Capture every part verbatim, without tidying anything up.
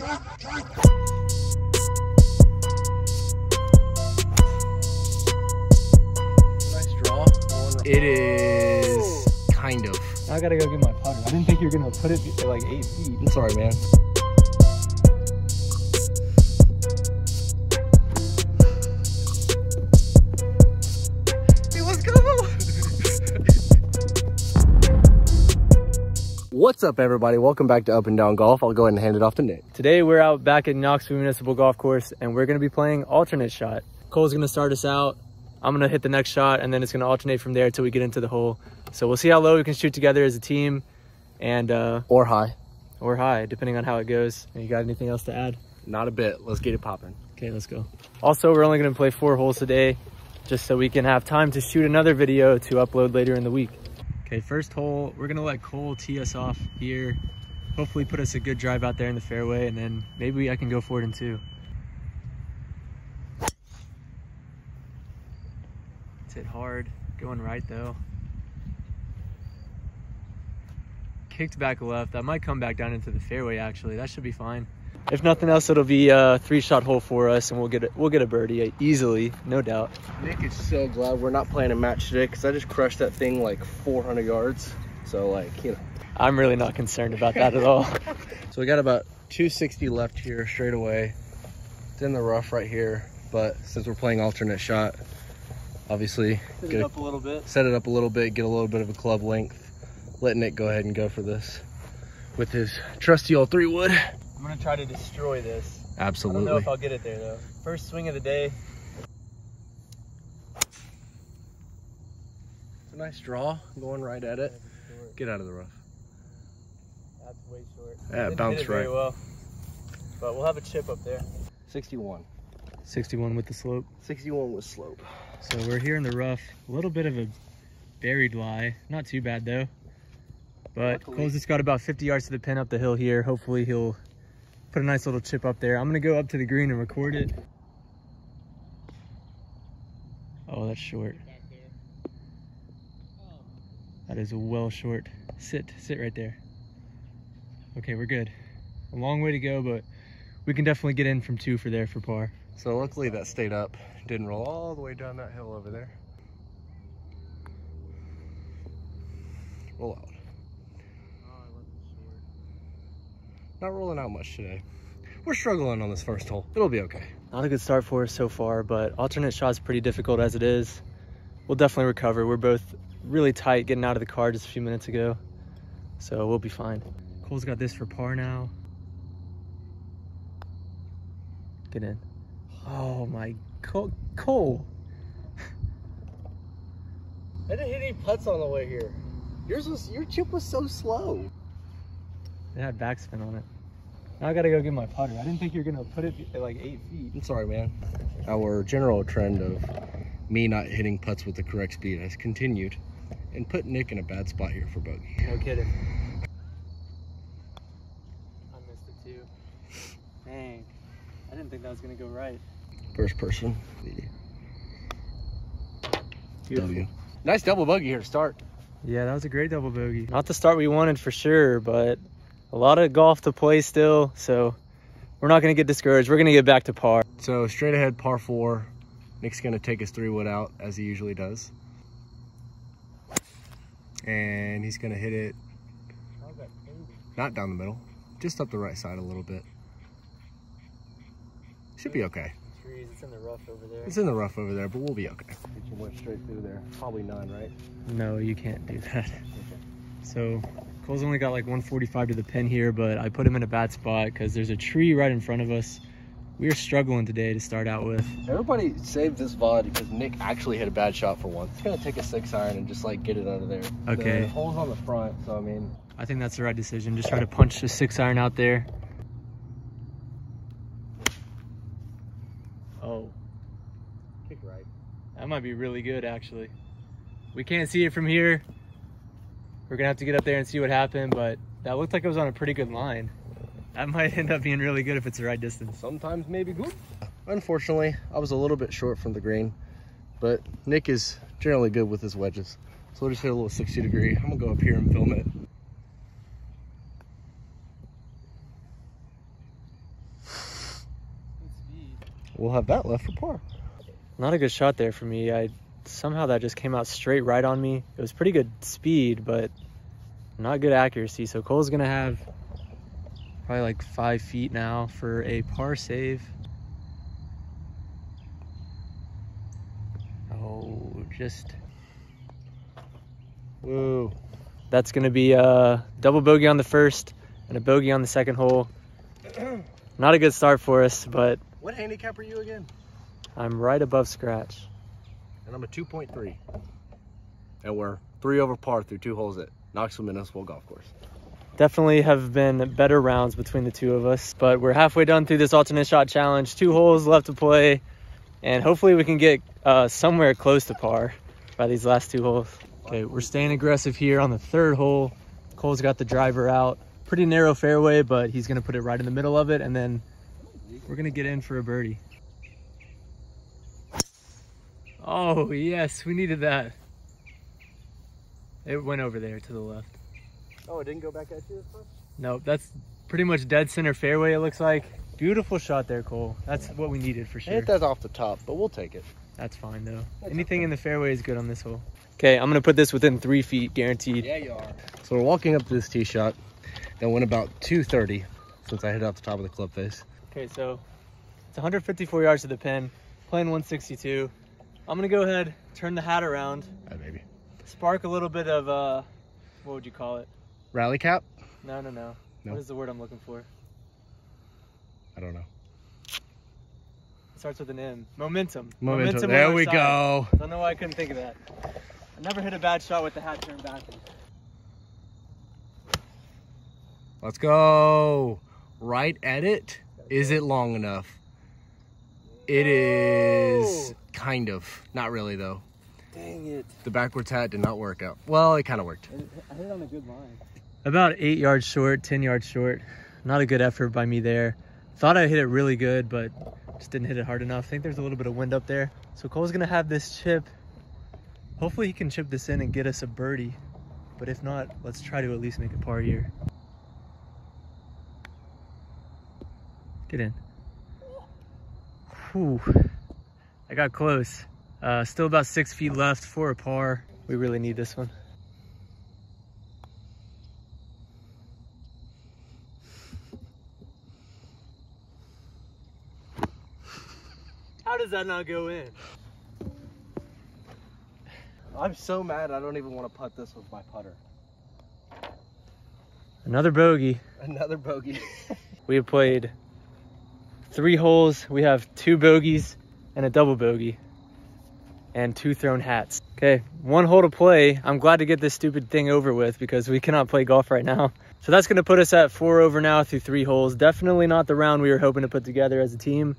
Nice draw. It is kind of. Now I gotta go get my putter. I didn't think you were gonna put it like eight feet. I'm sorry, man. What's up, everybody? Welcome back to Up and Down Golf. I'll go ahead and hand it off to Nick. Today we're out back at Knoxville Municipal Golf Course and we're going to be playing alternate shot. Cole's going to start us out. I'm going to hit the next shot and then it's going to alternate from there until we get into the hole. So we'll see how low we can shoot together as a team. and uh, Or high. Or high, depending on how it goes. You got anything else to add? Not a bit. Let's get it popping. Okay, let's go. Also, we're only going to play four holes today just so we can have time to shoot another video to upload later in the week. Okay, first hole, we're gonna let Cole tee us off here. Hopefully put us a good drive out there in the fairway, and then maybe I can go for it in two. It's hit hard, going right though. Kicked back left, I might come back down into the fairway actually, that should be fine. If nothing else, it'll be a three-shot hole for us, and we'll get a, we'll get a birdie easily, no doubt. Nick is so glad we're not playing a match today because I just crushed that thing like four hundred yards. So like, you know, I'm really not concerned about that at all. So we got about two sixty left here straight away. It's in the rough right here, but since we're playing alternate shot, obviously set it up a little bit. Set it up a little bit, get a little bit of a club length. Let Nick go ahead and go for this with his trusty old three wood. I'm gonna try to destroy this. Absolutely. I don't know if I'll get it there though. First swing of the day. It's a nice draw, going right at it. Get out of the rough. That's way short. Yeah, bounced right. Well. But we'll have a chip up there. sixty-one. sixty-one with the slope. sixty-one with slope. So we're here in the rough. A little bit of a buried lie. Not too bad though. But luckily, Cole's just got about fifty yards to the pin up the hill here. Hopefully he'll put a nice little chip up there. I'm gonna go up to the green and record it. Oh, that's short. That is well short. Sit, sit right there. Okay, we're good. A long way to go, but we can definitely get in from two for there for par. So luckily that stayed up. Didn't roll all the way down that hill over there. Roll out. Not rolling out much today. We're struggling on this first hole. It'll be okay. Not a good start for us so far, but alternate shot's pretty difficult as it is. We'll definitely recover. We're both really tight getting out of the car just a few minutes ago, so we'll be fine. Cole's got this for par now. Get in. Oh my, Cole. Cole. I didn't hit any putts on the way here. Yours was, your chip was so slow. It had backspin on it. Now I gotta go get my putter. I didn't think you were gonna put it at like eight feet. I'm sorry, man. Our general trend of me not hitting putts with the correct speed has continued and put Nick in a bad spot here for bogey. No kidding. I missed it too. Dang. I didn't think that was gonna go right. First person. W. Nice double bogey here to start. Yeah, that was a great double bogey. Not the start we wanted for sure, but a lot of golf to play still, so we're not going to get discouraged. We're going to get back to par. So straight ahead, par four. Nick's going to take his three wood out, as he usually does. And he's going to hit it not down the middle, just up the right side a little bit. Should be okay. It's in the rough over there. It's in the rough over there, but we'll be okay. You went straight through there. Probably none, right? No, you can't do that. Okay. So Cole's only got like one forty-five to the pin here, but I put him in a bad spot because there's a tree right in front of us. We were struggling today to start out with. Everybody save this V O D because Nick actually hit a bad shot for once. It's gonna take a six iron and just like get it under there. Okay. The hole's on the front, so I mean. I think that's the right decision. Just try to punch the six iron out there. Oh. Kick right. That might be really good actually. We can't see it from here. We're gonna have to get up there and see what happened, but that looked like it was on a pretty good line. That might end up being really good if it's the right distance. Sometimes maybe good. Unfortunately, I was a little bit short from the green, but Nick is generally good with his wedges. So we'll just hit a little sixty degree. I'm gonna go up here and film it. we'll have that left for par. Not a good shot there for me. I somehow that just came out straight right on me. It was pretty good speed, but not good accuracy. So Cole's gonna have probably like five feet now for a par save. Oh, just. Whoa. That's gonna be a double bogey on the first and a bogey on the second hole. Not a good start for us, but. What handicap are you again? I'm right above scratch. And I'm a two point three. And we're three over par through two holes at Knoxville Municipal Golf Course. Definitely have been better rounds between the two of us, but we're halfway done through this alternate shot challenge. Two holes left to play, and hopefully we can get uh, somewhere close to par by these last two holes. Okay, we're staying aggressive here on the third hole. Cole's got the driver out. Pretty narrow fairway, but he's gonna put it right in the middle of it, and then we're gonna get in for a birdie. Oh, yes, we needed that. It went over there to the left. Oh, it didn't go back at you this much? Nope, that's pretty much dead center fairway, it looks like. Beautiful shot there, Cole. That's what we needed for sure. Hit that off the top, but we'll take it. That's fine, though. That's Anything okay. in the fairway is good on this hole. Okay, I'm gonna put this within three feet, guaranteed. Yeah, you are. So we're walking up to this tee shot that went about two thirty since I hit off the top of the club face. Okay, so it's one hundred fifty-four yards to the pin, playing one sixty-two. I'm gonna go ahead, turn the hat around. Hi, baby. Spark a little bit of, uh, what would you call it? Rally cap? No, no, no. Nope. What is the word I'm looking for? I don't know. It starts with an M. Momentum. Momentum. Momentum there we side. go. I don't know why I couldn't think of that. I never hit a bad shot with the hat turned back. Let's go. Right at it. Is it long enough? It is. Kind of. Not really, though. Dang it. The backwards hat did not work out. Well, it kind of worked. I hit on a good line. About eight yards short, ten yards short. Not a good effort by me there. Thought I hit it really good, but just didn't hit it hard enough. I think there's a little bit of wind up there. So Cole's going to have this chip. Hopefully he can chip this in and get us a birdie. But if not, let's try to at least make a par here. Get in. Whew. I got close. Uh, still about six feet left for a par. We really need this one. How does that not go in? I'm so mad I don't even want to putt this with my putter. Another bogey. Another bogey. We have played three holes. We have two bogeys and a double bogey. And two thrown hats. Okay, one hole to play. I'm glad to get this stupid thing over with because we cannot play golf right now. So that's gonna put us at four over now through three holes. Definitely not the round we were hoping to put together as a team.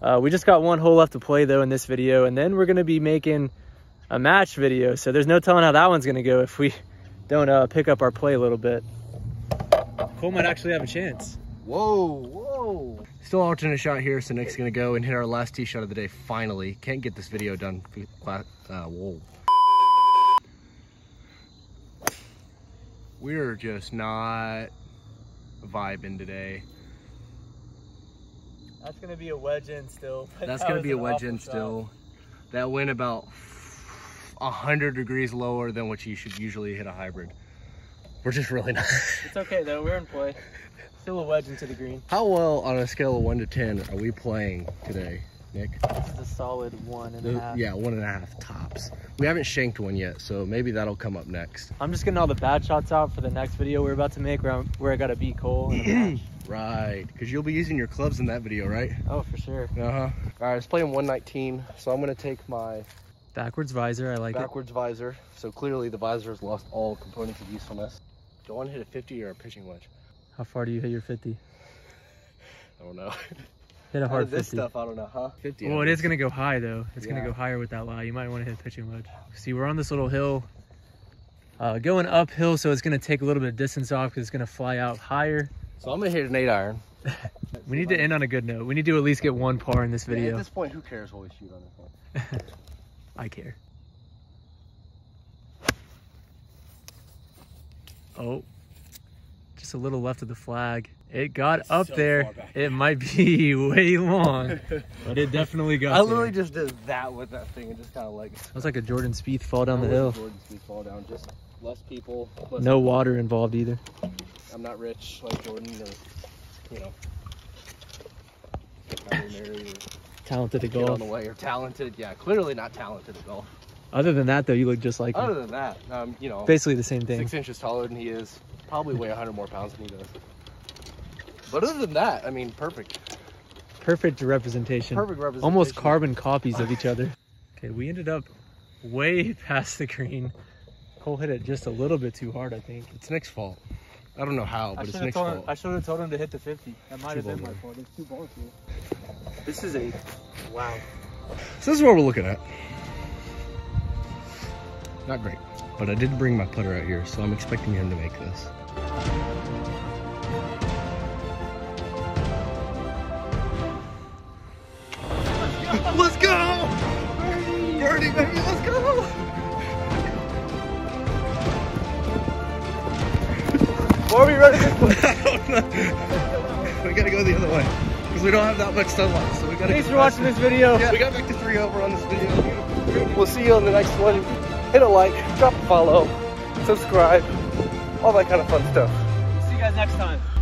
Uh, we just got one hole left to play though in this video, and then we're gonna be making a match video. So there's no telling how that one's gonna go if we don't uh, pick up our play a little bit. Cole might actually have a chance. Whoa, whoa. Still alternate shot here, so Nick's gonna go and hit our last tee shot of the day, finally. Can't get this video done. Uh, whoa. We're just not vibing today. That's gonna be a wedge in still. That's that gonna be a wedge in shot. still. That went about one hundred degrees lower than what you should usually hit a hybrid. We're just really not. It's okay though, we're in play. Still a wedge into the green. How well on a scale of one to ten are we playing today, Nick? This is a solid one and a half. Yeah, one and a half tops. We haven't shanked one yet, so maybe that'll come up next. I'm just getting all the bad shots out for the next video we're about to make where, I'm, where I gotta beat Cole. And right, because you'll be using your clubs in that video, right? Oh, for sure. Uh-huh. All right, I was playing one nineteen, so I'm gonna take my... Backwards visor, I like backwards it. Backwards visor. So clearly the visor has lost all components of usefulness. Don't want to hit a fifty or a pitching wedge. How far do you hit your fifty? I don't know. Hit a hard fifty. This stuff, I don't know, huh? fifty. Well, it is going to go high, though. It's yeah. going to go higher with that lie. You might want to hit a pitching wedge. See, we're on this little hill. Uh, going uphill, so it's going to take a little bit of distance off because it's going to fly out higher. So I'm going to hit an eight iron. We need to end on a good note. We need to at least get one par in this video. Yeah, at this point, who cares what we shoot on this one? I care. Oh. Just a little left of the flag. It got it's up so there. It might be way long, but it definitely got I literally there. just did that with that thing and just kind of like... It was like a Jordan Spieth fall down the hill. Jordan Spieth fall down. Just less people. Less no people. Water involved either. I'm not rich like Jordan or, you know, married or talented at golf. On the way or talented. Yeah, clearly not talented at golf. Other than that, though, you look just like him. Other than that, um, you know... Basically the same thing. Six inches taller than he is. Probably weigh one hundred more pounds than he does. But other than that, I mean, perfect. Perfect representation. Perfect representation. Almost carbon copies of each other. Okay, we ended up way past the green. Cole hit it just a little bit too hard, I think. It's Nick's fault. I don't know how, but it's Nick's fault. Him, I should have told him to hit the fifty. That might have been my fault. It's too ball here. This is a... Wow. So this is what we're looking at. Not great. But I did bring my putter out here, so I'm expecting him to make this. Let's go! Dirty, baby, let's go! Where are we ready to go? I don't know. We gotta go the other way. Because we don't have that much sunlight, so we gotta... Thanks for watching this video. Yeah, we got back to three over on this video. We'll see you on the next one. Hit a like, drop a follow, subscribe, all that kind of fun stuff. See you guys next time.